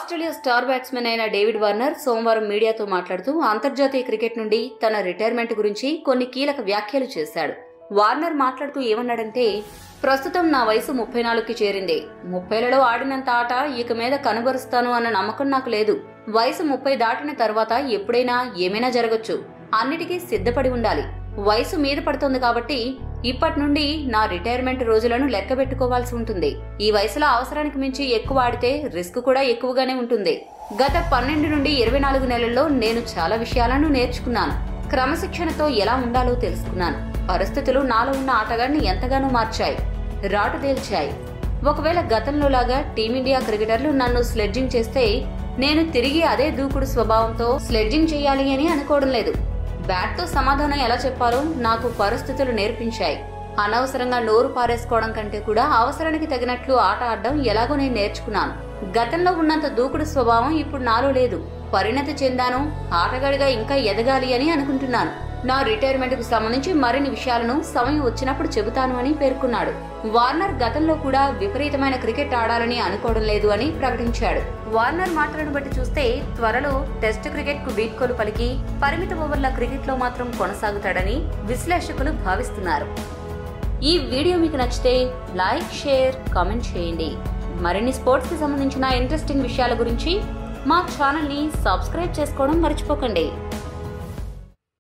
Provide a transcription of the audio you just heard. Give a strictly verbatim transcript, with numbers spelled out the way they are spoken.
Australia star batsmen అయిన David Warner సోమవారం మీడియాతో మాట్లాడుతూ అంతర్జాతీయ క్రికెట్ నుండి తన రిటైర్మెంట్ గురించి కొన్ని కీలక వ్యాఖ్యలు చేశాడు. వార్నర్ మాట్లాడుతూ ఏమన్నాడంటే, ప్రస్తుతం నా వయసు ముప్పై నాలుగుకి చేరింది. ముప్పైలలో ఆడినంత ఆట ఇక మీద కనబరుస్తాను అన్న నమ్మకం నాకు లేదు. వయసు ముప్పై దాటిన తర్వాత ఎప్పుడైనా ఏమైనా జరగొచ్చు. అన్నిటికీ సిద్ధపడి ఉండాలి. వయసు మీద పడుతోంది కాబట్టి ఇప్పటి నుండి నా రిటైర్మెంట్ రోజులను లెక్క పెట్టుకోవాల్సి ఉంటుంది. ఈ వయసులో అవసరానికి మించి ఎక్కువ ఆడితే రిస్క్ కూడా ఎక్కువగానే ఉంటుంది. గత పన్నెండు నుండి ఇరవై నాలుగు నెలల్లో నేను చాలా విషయాలను నేర్చుకున్నాను. క్రమశిక్షణతో ఎలా ఉండాలో తెలుసుకున్నాను. పరిస్థితులు నాలో ఉన్న ఆటగాడిని ఎంతగానో మార్చాయి, రాటుదేల్చాయి. ఒకవేళ గతంలోలాగా టీమిండియా క్రికెటర్లు నన్ను స్లెడ్జింగ్ చేస్తే నేను తిరిగి అదే దూకుడు స్వభావంతో స్లెడ్జింగ్ చేయాలి అని అనుకోవడం లేదు. బ్యాట్తో సమాధానం ఎలా చెప్పాలో నాకు పరిస్థితులు నేర్పించాయి. అనవసరంగా నోరు పారేసుకోవడం కంటే కూడా అవసరానికి తగినట్లు ఆట ఆడడం ఎలాగో నేను నేర్చుకున్నాను. గతంలో ఉన్నంత దూకుడు స్వభావం ఇప్పుడు నాలో లేదు. పరిణతి చెందాను. ఆటగాడిగా ఇంకా ఎదగాలి అని అనుకుంటున్నాను. నా రిటైర్మెంట్ కు సంబంధించి మరిన్ని విషయాలను సమయం వచ్చినప్పుడు చెబుతాను అని పేర్కొన్నాడు. వార్నర్ గతంలో కూడా విపరీతమైన క్రికెట్ ఆడాలని అనుకోవడం లేదు అని ప్రకటించాడు. వార్నర్ మాటలను బట్టి చూస్తే త్వరలో టెస్ట్ క్రికెట్ కు వీడ్కోలు పలికి పరిమిత ఓవర్ల క్రికెట్ లో మాత్రం కొనసాగుతాడని విశ్లేషకులు భావిస్తున్నారు. ఈ వీడియో మీకు నచ్చితే లైక్, షేర్, కామెంట్ చేయండి. మరిన్ని స్పోర్ట్స్ కి సంబంధించిన ఇంట్రెస్టింగ్ విషయాల గురించి మా ఛానల్ ని సబ్స్క్రైబ్ చేసుకోవడం మర్చిపోకండి.